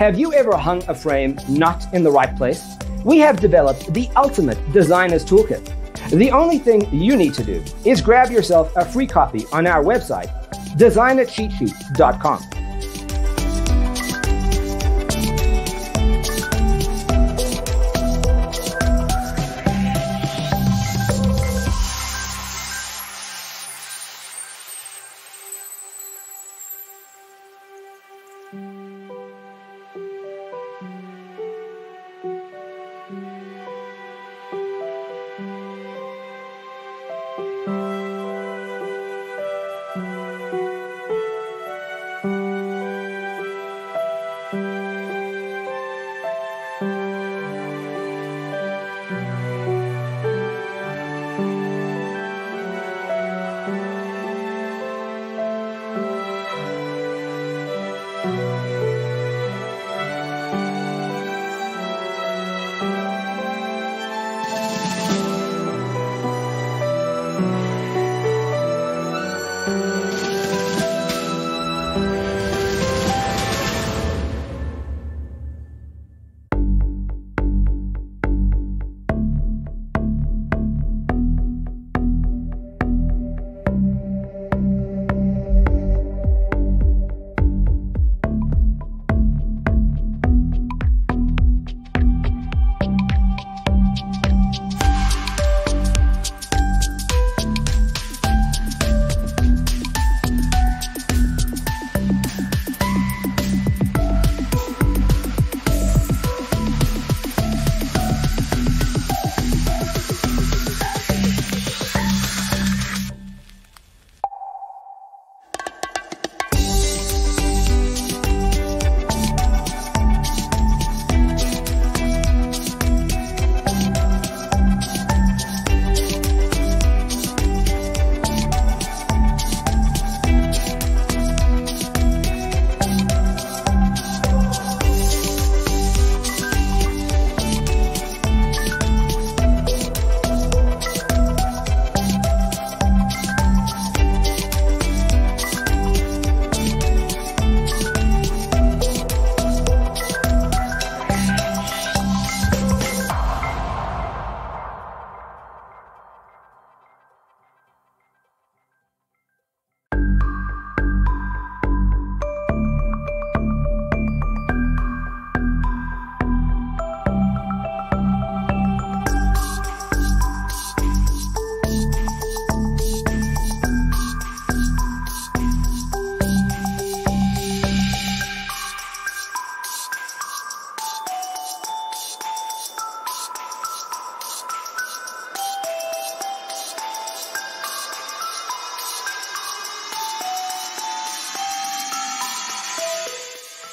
Have you ever hung a frame not in the right place? We have developed the ultimate designer's toolkit. The only thing you need to do is grab yourself a free copy on our website, designercheatsheet.com.